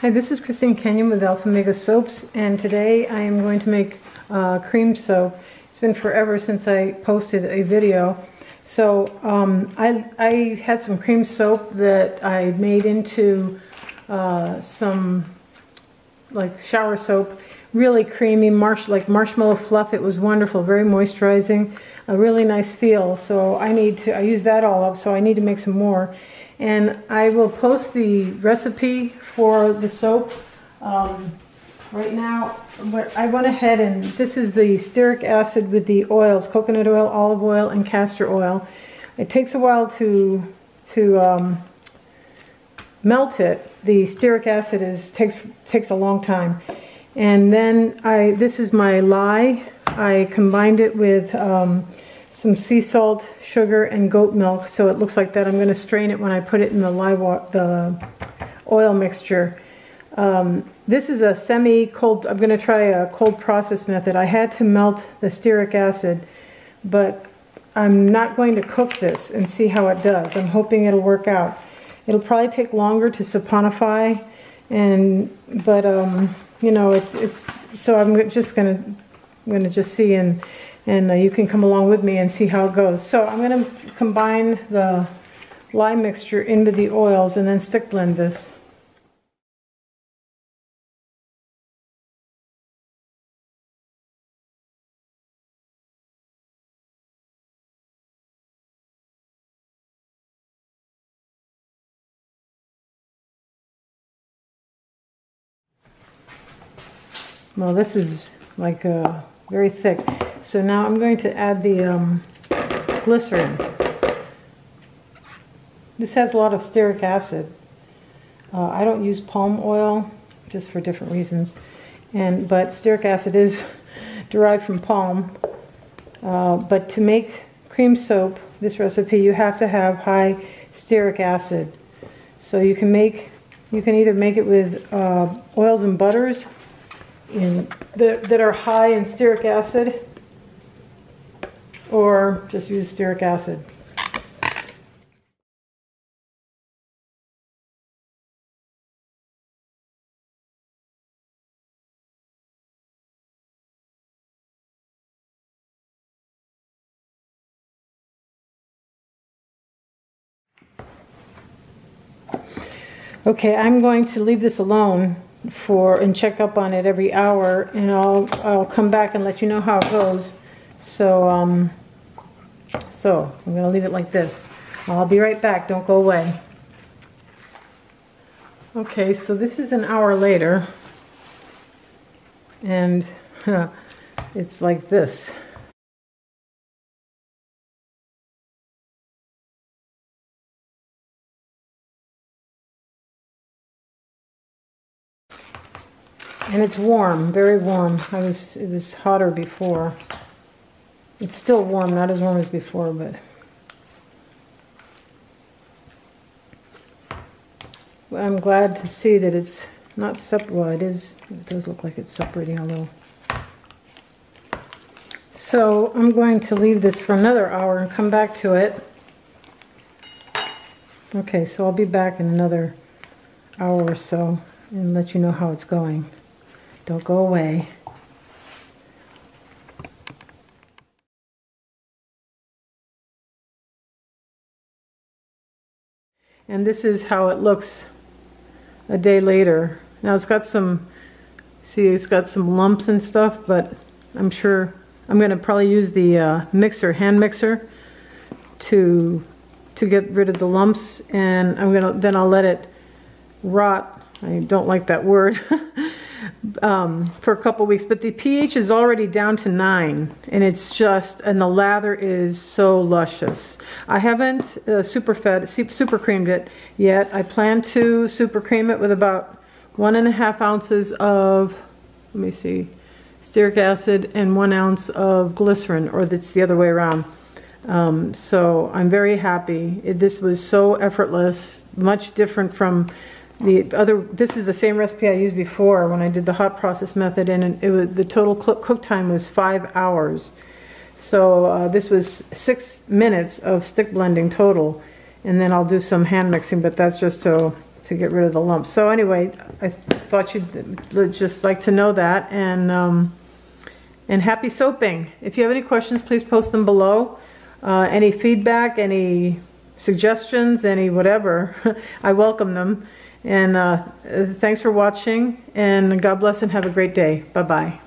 Hi, this is Christine Kenyon with Alpha Omega Soaps, and today I am going to make cream soap. It's been forever since I posted a video. So I had some cream soap that I made into some like shower soap. Really creamy, marshmallow fluff. It was wonderful, very moisturizing, a really nice feel. So I used that all up, so I need to make some more. And I will post the recipe for the soap right now. But I went ahead and this is the stearic acid with the oils, coconut oil, olive oil, and castor oil. It takes a while to melt it. The stearic acid takes a long time. And then this is my lye. I combined it with some sea salt, sugar, and goat milk, so it looks like that. I'm going to strain it when I put it in the oil mixture. This is a semi-cold, I'm going to try a cold process method. I had to melt the stearic acid, but I'm not going to cook this and see how it does. I'm hoping it'll work out. It'll probably take longer to saponify, but you know, it's so I'm just going to just see and you can come along with me and see how it goes. So I'm going to combine the lye mixture into the oils and then stick blend this. Well, this is like very thick. So now I'm going to add the glycerin. This has a lot of stearic acid. I don't use palm oil, just for different reasons. But stearic acid is derived from palm. But to make cream soap, this recipe, you have to have high stearic acid. So you can either make it with oils and butters that are high in stearic acid, or just use stearic acid. Okay, I'm going to leave this alone and check up on it every hour, and I'll come back and let you know how it goes. So I'm going to leave it like this. I'll be right back. Don't go away. Okay, so this is an hour later, and it's like this. And it's warm, very warm. It was hotter before. It's still warm, not as warm as before, but I'm glad to see that it's not separate. Well, it is. It does look like it's separating a little. So I'm going to leave this for another hour and come back to it. Okay, so I'll be back in another hour or so and let you know how it's going. Don't go away. And this is how it looks a day later. Now it's got some lumps and stuff, but I'm sure I'm going to probably use the hand mixer to get rid of the lumps, and then I'll let it rot. I don't like that word. For a couple weeks, but the pH is already down to 9, and the lather is so luscious. I haven't super creamed it yet. I plan to super cream it with about 1.5 ounces of, let me see, stearic acid and 1 ounce of glycerin, or that's the other way around. So I'm very happy. This was so effortless, much different from this is the same recipe I used before when I did the hot process method, and the total cook time was 5 hours. So this was 6 minutes of stick blending total, and then I'll do some hand mixing, but that's just to to get rid of the lumps. So anyway, I thought you'd just like to know that, and happy soaping. If you have any questions, please post them below. Any feedback, any suggestions, any whatever, I welcome them. And thanks for watching, and God bless and have a great day. Bye-bye.